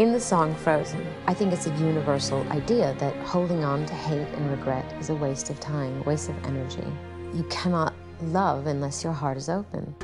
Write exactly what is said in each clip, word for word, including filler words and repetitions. In the song Frozen, I think it's a universal idea that holding on to hate and regret is a waste of time, a waste of energy. You cannot love unless your heart is open.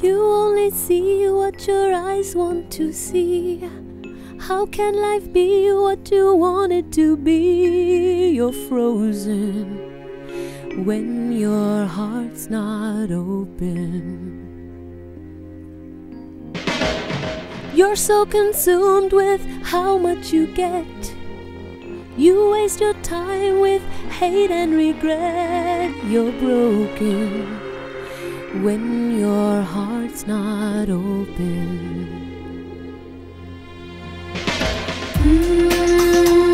You only see what your eyes want to see. How can life be what you want it to be? You're frozen when your heart's not open. You're so consumed with how much you get. You waste your time with hate and regret. You're broken when your heart's not open. Mm-hmm.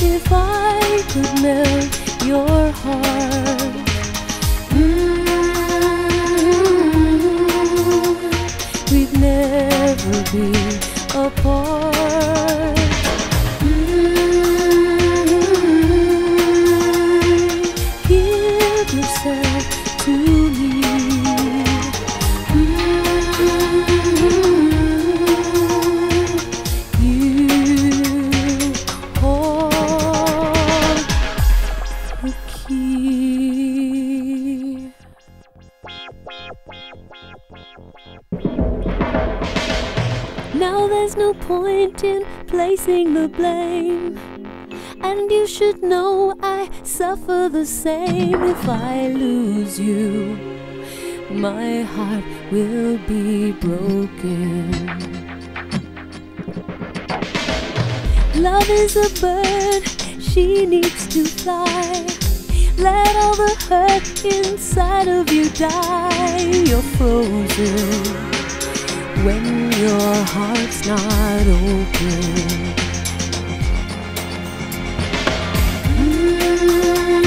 If I could melt your heart, mm-hmm, we'd never be apart. Now there's no point in placing the blame, and you should know I suffer the same. If I lose you, my heart will be broken. Love is a bird, she needs to fly. Let all the hurt inside of you die. You're frozen when your heart's not open. Mm-hmm.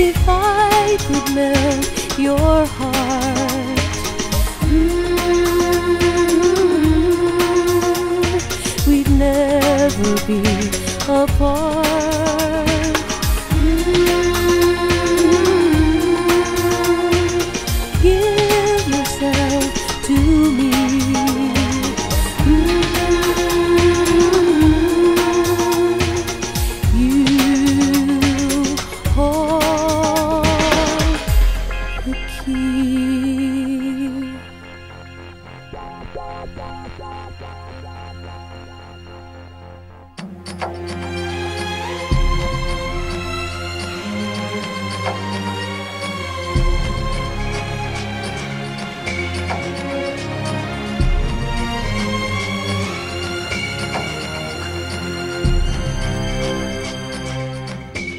If I could melt your heart, mm-hmm, we'd never be apart.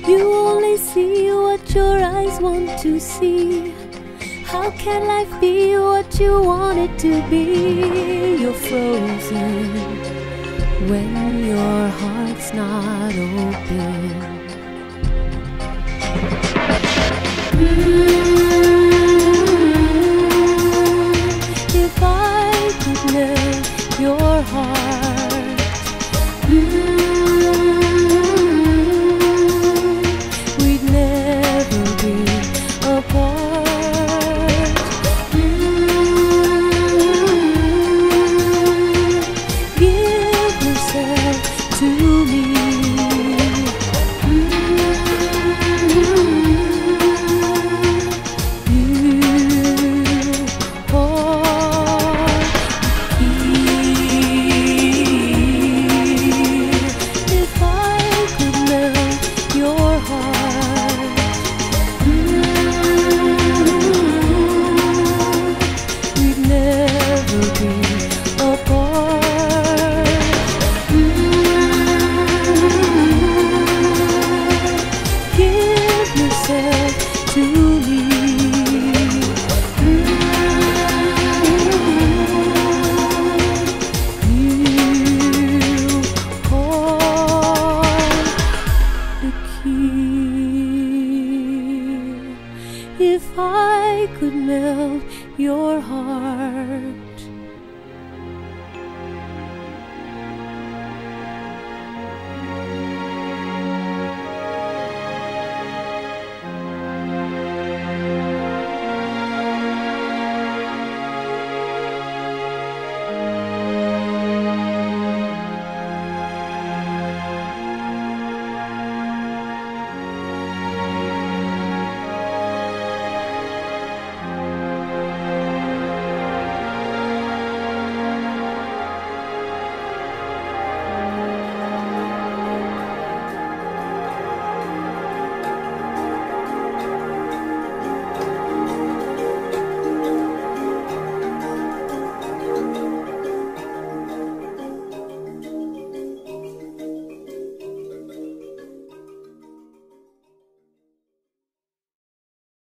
You only see what your eyes want to see. How can life be what you want it to be? You're frozen when your heart's not open. Mm-hmm.